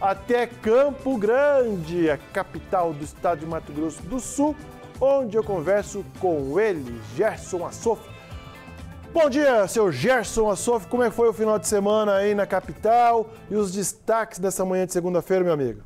até Campo Grande, a capital do estado de Mato Grosso do Sul, onde eu converso com ele, Gerson Assof. Bom dia, seu Gerson Assof. Como é que foi o final de semana aí na capital e os destaques dessa manhã de segunda-feira, meu amigo?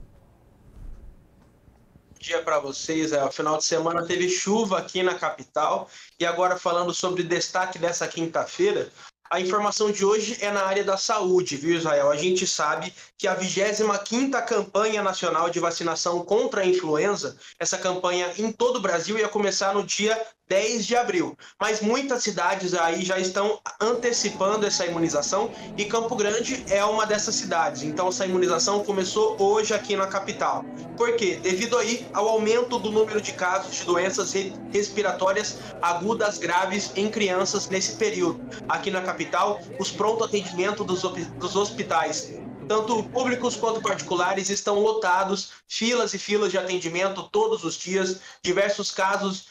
Bom dia para vocês. O final de semana teve chuva aqui na capital. E agora falando sobre o destaque dessa quinta-feira, a informação de hoje é na área da saúde, viu, Israel? A gente sabe que a 25ª campanha nacional de vacinação contra a influenza, essa campanha em todo o Brasil ia começar no dia 10 de abril, mas muitas cidades aí já estão antecipando essa imunização e Campo Grande é uma dessas cidades. Então essa imunização começou hoje aqui na capital. Por quê? Devido aí ao aumento do número de casos de doenças respiratórias agudas graves em crianças nesse período. Aqui na capital, os pronto atendimento dos hospitais, tanto públicos quanto particulares, estão lotados, filas e filas de atendimento todos os dias, diversos casos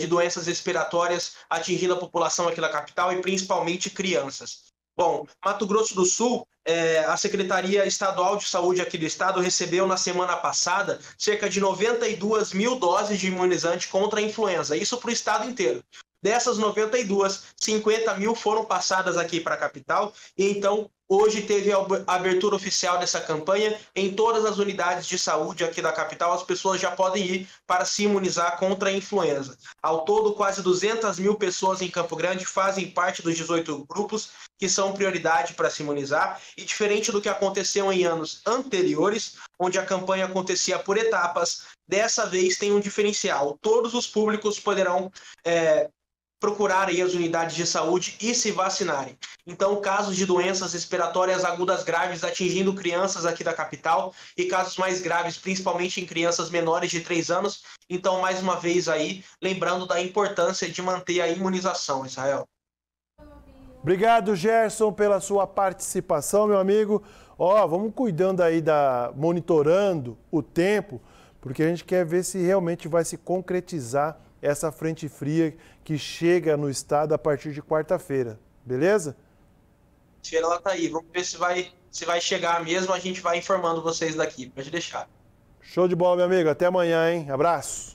de doenças respiratórias atingindo a população aqui da capital e principalmente crianças. Bom, Mato Grosso do Sul, a Secretaria Estadual de Saúde aqui do estado recebeu na semana passada cerca de 92 mil doses de imunizante contra a influenza, isso para o estado inteiro. Dessas 92, 50 mil foram passadas aqui para a capital e então hoje teve a abertura oficial dessa campanha em todas as unidades de saúde aqui da capital. As pessoas já podem ir para se imunizar contra a influenza. Ao todo, quase 200 mil pessoas em Campo Grande fazem parte dos 18 grupos que são prioridade para se imunizar e diferente do que aconteceu em anos anteriores, onde a campanha acontecia por etapas, dessa vez tem um diferencial. Todos os públicos poderão procurar aí as unidades de saúde e se vacinarem. Então, casos de doenças respiratórias agudas graves atingindo crianças aqui da capital e casos mais graves, principalmente em crianças menores de 3 anos. Então, mais uma vez aí, lembrando da importância de manter a imunização, Israel. Obrigado, Gerson, pela sua participação, meu amigo. Ó, vamos cuidando aí, monitorando o tempo, porque a gente quer ver se realmente vai se concretizar essa frente fria que chega no estado a partir de quarta-feira, beleza? Ela tá aí, vamos ver se vai chegar mesmo, a gente vai informando vocês daqui, pode deixar. Show de bola, meu amigo, até amanhã, hein? Abraço!